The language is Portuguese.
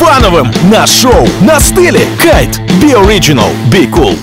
Фановым на шоу на стиле Kite. Be original, be cool.